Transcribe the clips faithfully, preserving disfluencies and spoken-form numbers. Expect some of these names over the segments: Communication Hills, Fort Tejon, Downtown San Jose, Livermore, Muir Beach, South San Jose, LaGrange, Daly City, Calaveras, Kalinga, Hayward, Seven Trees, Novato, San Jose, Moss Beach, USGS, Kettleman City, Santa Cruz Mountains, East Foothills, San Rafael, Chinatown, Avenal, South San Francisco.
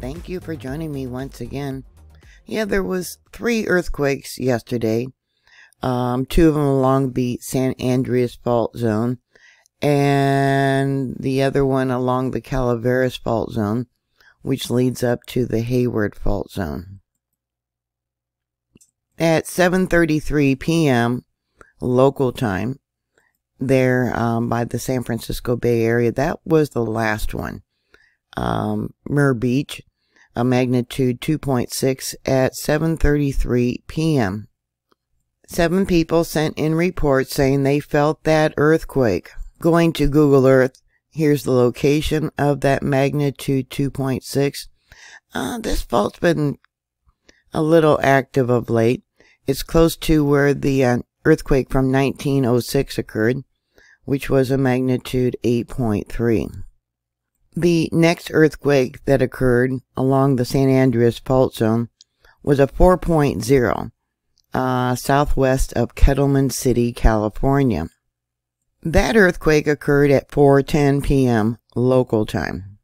Thank you for joining me once again. Yeah, there was three earthquakes yesterday. Um, two of them along the San Andreas Fault Zone, and the other one along the Calaveras Fault Zone, which leads up to the Hayward Fault Zone. At seven thirty-three p m local time, there um, by the San Francisco Bay Area, that was the last one. Um, Muir Beach, a magnitude two point six at seven thirty-three p m Seven people sent in reports saying they felt that earthquake. Going to Google Earth, here's the location of that magnitude two point six. Uh, this fault's been a little active of late. It's close to where the uh, earthquake from nineteen oh six occurred, which was a magnitude eight point three. The next earthquake that occurred along the San Andreas Fault Zone was a four point zero. Uh, southwest of Kettleman City, California. That earthquake occurred at four ten p m local time.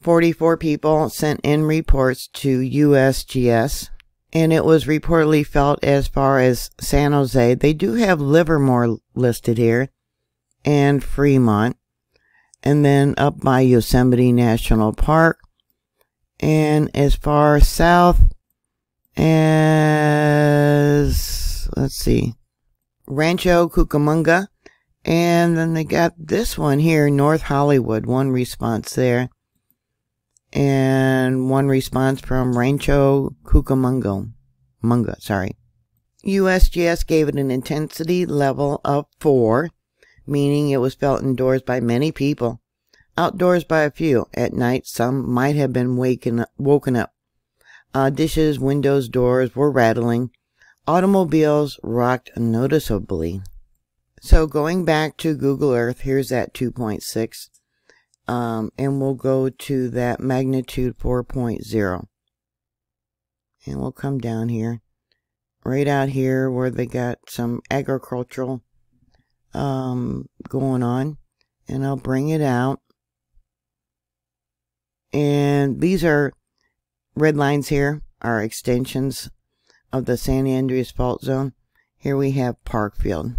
forty-four people sent in reports to U S G S, and it was reportedly felt as far as San Jose. They do have Livermore listed here, and Fremont, and then up by Yosemite National Park, and as far south as, let's see, Rancho Cucamonga, and then they got this one here, North Hollywood, one response there, and one response from Rancho Cucamonga, Munga, sorry. U S G S gave it an intensity level of four, meaning it was felt indoors by many people, outdoors by a few. At night, some might have been waken, woken up. Uh, dishes, windows, doors were rattling. Automobiles rocked noticeably. So going back to Google Earth, here's that two point six. Um, and we'll go to that magnitude four point zero. And we'll come down here. Right out here where they got some agricultural um, going on. And I'll bring it out. And these are red lines here are extensions of the San Andreas Fault Zone. Here we have Parkfield.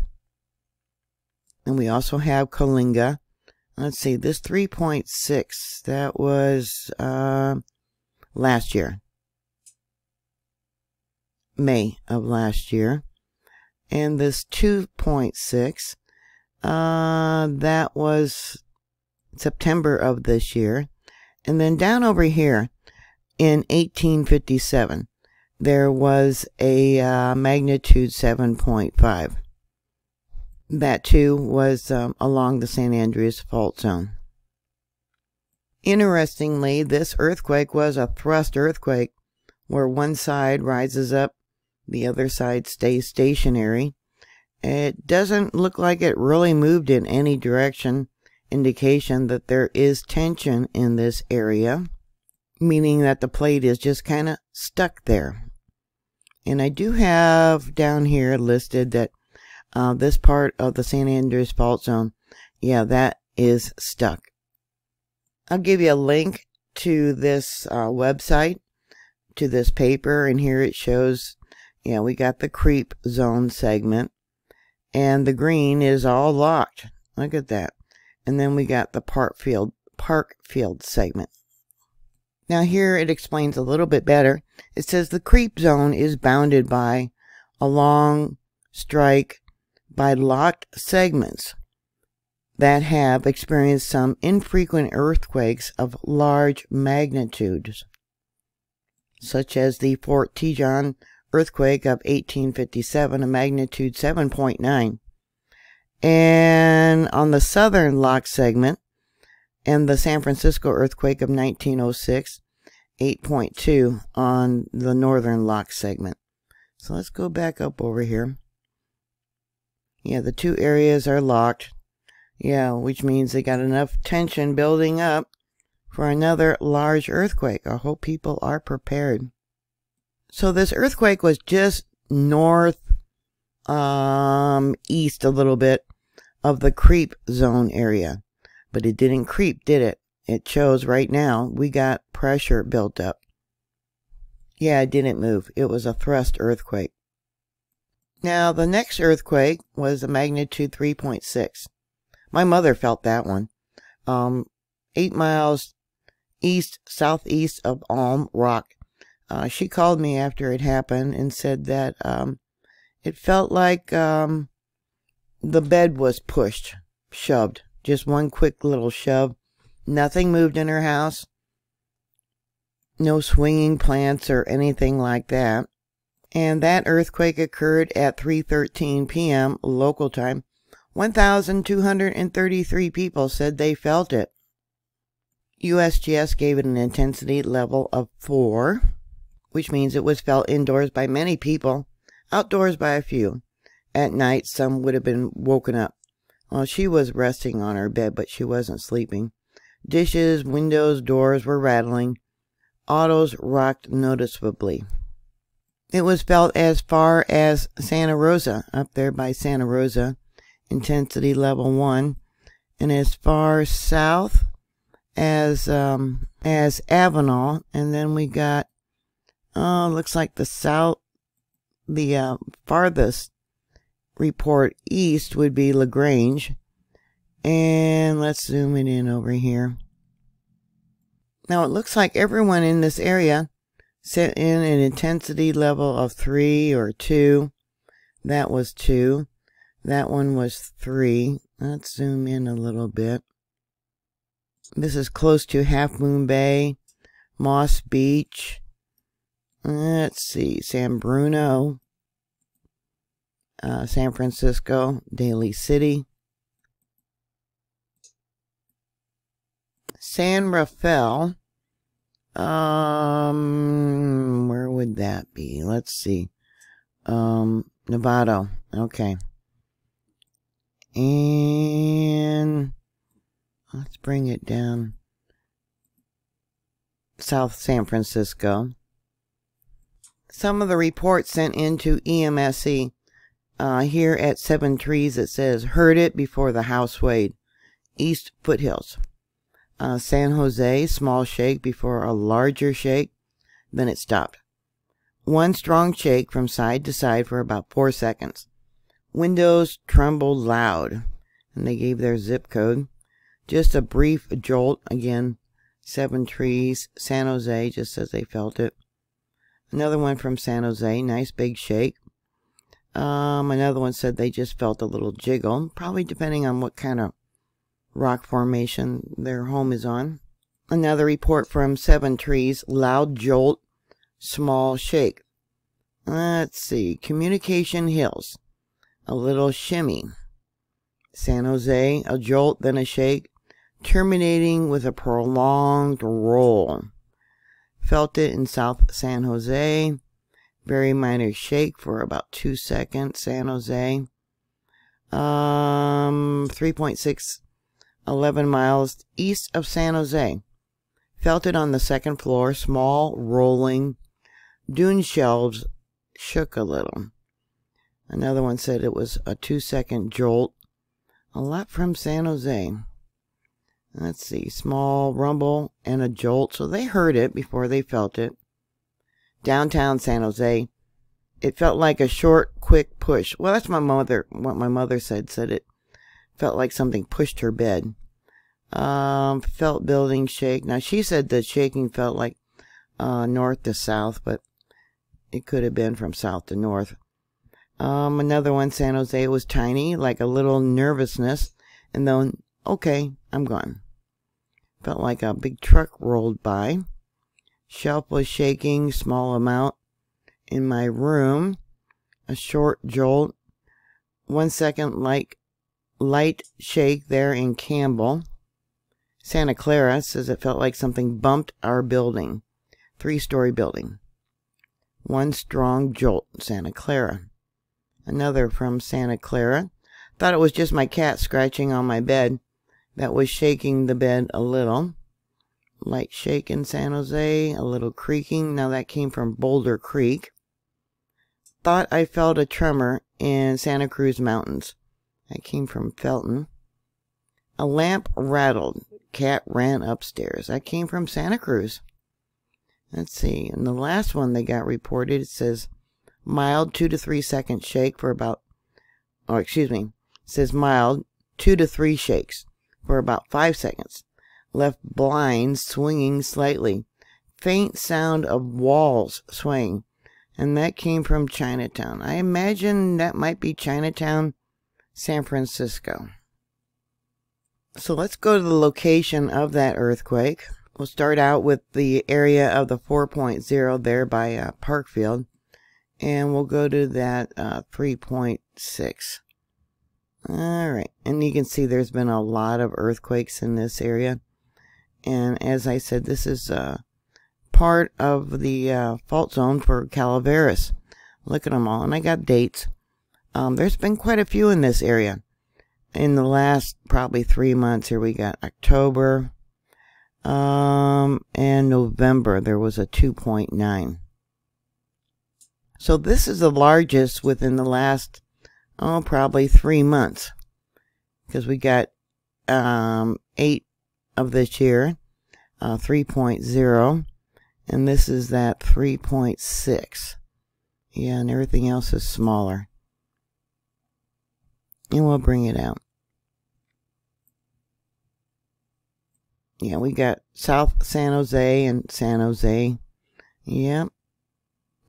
And we also have Kalinga. Let's see, this three point six, that was uh, last year. May of last year. And this two point six, uh, that was September of this year. And then down over here, in eighteen fifty-seven, there was a uh, magnitude seven point five. That too was um, along the San Andreas Fault Zone. Interestingly, this earthquake was a thrust earthquake where one side rises up, the other side stays stationary. It doesn't look like it really moved in any direction, indication that there is tension in this area, meaning that the plate is just kind of stuck there. And I do have down here listed that uh, this part of the San Andreas Fault Zone, yeah, that is stuck. I'll give you a link to this uh, website, to this paper, and here it shows, yeah, we got the creep zone segment, and the green is all locked. Look at that. And then we got the Parkfield, Parkfield segment. Now here it explains a little bit better. It says the creep zone is bounded by a long strike by locked segments that have experienced some infrequent earthquakes of large magnitudes, such as the Fort Tejon earthquake of eighteen fifty-seven, a magnitude seven point nine. And on the southern locked segment, and the San Francisco earthquake of nineteen oh six, eight point two on the northern lock segment. So let's go back up over here. Yeah, the two areas are locked. Yeah, which means they got enough tension building up for another large earthquake. I hope people are prepared. So this earthquake was just north, um, east a little bit of the creep zone area. But it didn't creep, did it? It shows right now we got pressure built up. Yeah, it didn't move. It was a thrust earthquake. Now, the next earthquake was a magnitude three point six. My mother felt that one. Um, eight miles east, southeast of Alum Rock. Uh, she called me after it happened and said that um, it felt like um, the bed was pushed, shoved. Just one quick little shove. Nothing moved in her house. No swinging plants or anything like that. And that earthquake occurred at three thirteen p m local time. one thousand two hundred thirty-three people said they felt it. U S G S gave it an intensity level of four, which means it was felt indoors by many people, outdoors by a few. At night, some would have been woken up. Well, she was resting on her bed, but she wasn't sleeping. Dishes, windows, doors were rattling. Autos rocked noticeably. It was felt as far as Santa Rosa, up there by Santa Rosa, intensity level one, and as far south as um, as Avenal, and then we got, oh, looks like the south, the uh, farthest report east would be LaGrange, and let's zoom it in over here. Now it looks like everyone in this area set in an intensity level of three or two. That was two. That one was three. Let's zoom in a little bit. This is close to Half Moon Bay, Moss Beach. Let's see, San Bruno, uh, San Francisco, Daly City. San Rafael. Um, where would that be? Let's see. Um, Novato. Okay. And let's bring it down. South San Francisco. Some of the reports sent into E M S E. Uh, here at Seven Trees it says, heard it before the house swayed. East Foothills. Uh, San Jose, small shake before a larger shake, then it stopped. One strong shake from side to side for about four seconds. Windows trembled loud, and they gave their zip code. Just a brief jolt, again, Seven Trees, San Jose, just as they felt it. Another one from San Jose, nice big shake. Um, another one said they just felt a little jiggle, probably depending on what kind of rock formation their home is on. Another report from Seven Trees, loud jolt, small shake. Let's see, Communication Hills, a little shimmy. San Jose, a jolt, then a shake, terminating with a prolonged roll. Felt it in South San Jose, very minor shake for about two seconds, San Jose. Um, three point six eleven miles east of San Jose. Felt it on the second floor, small, rolling. Dune shelves shook a little. Another one said it was a two-second jolt. A lot from San Jose. Let's see, small rumble and a jolt. So they heard it before they felt it. Downtown San Jose. It felt like a short, quick push. Well, that's my mother, what my mother said, said it. Felt like something pushed her bed. Um, felt building shake. Now, she said the shaking felt like uh, north to south, but it could have been from south to north. Um, another one, San Jose, was tiny, like a little nervousness. And then, okay, I'm gone. Felt like a big truck rolled by. Shelf was shaking, small amount. In my room, a short jolt. One second, like light shake there in Campbell. Santa Clara says it felt like something bumped our building. Three-story building. One strong jolt, Santa Clara. Another from Santa Clara. Thought it was just my cat scratching on my bed. That was shaking the bed a little. Light shake in San Jose. A little creaking. Now that came from Boulder Creek. Thought I felt a tremor in Santa Cruz Mountains. That came from Felton. A lamp rattled. cat ran upstairs. That came from Santa Cruz. Let's see. And the last one they got reported, it says mild two to three second shake for about, or excuse me, it says mild two to three shakes for about five seconds. Left blinds swinging slightly. Faint sound of walls swaying. And that came from Chinatown. I imagine that might be Chinatown, San Francisco. So let's go to the location of that earthquake. We'll start out with the area of the four point zero there by uh, Parkfield. And we'll go to that uh, three point six. Alright, and you can see there's been a lot of earthquakes in this area. And as I said, this is uh, part of the uh, fault zone for Calaveras. Look at them all. And I got dates. Um, there's been quite a few in this area. In the last probably three months here, we got October um, and November. There was a two point nine. So this is the largest within the last, oh, probably three months. Because we got um, eight of this year, uh, three point zero. And this is that three point six. Yeah, and everything else is smaller. And we'll bring it out. Yeah, we got South San Jose and San Jose. Yeah.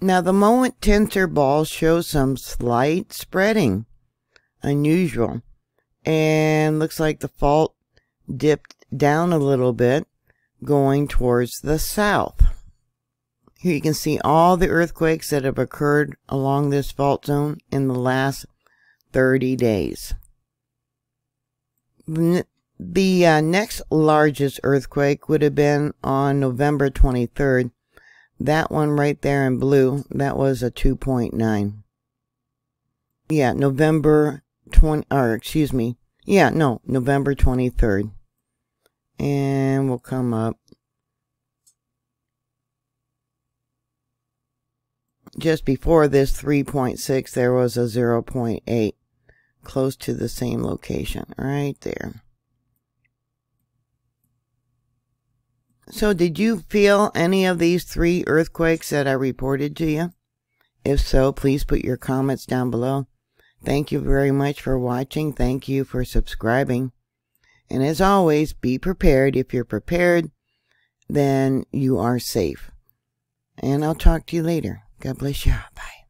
Now, the moment tensor balls show some slight spreading. Unusual. And looks like the fault dipped down a little bit, going towards the south. Here you can see all the earthquakes that have occurred along this fault zone in the last thirty days. The uh, next largest earthquake would have been on November twenty-third. That one right there in blue, that was a two point nine. Yeah, November twentieth, or excuse me. Yeah, no, November twenty-third. And we'll come up. Just before this three point six, there was a zero point eight close to the same location right there. So did you feel any of these three earthquakes that I reported to you? If so, please put your comments down below. Thank you very much for watching. Thank you for subscribing. And as always, be prepared. If you're prepared, then you are safe. And I'll talk to you later. God bless you. Bye.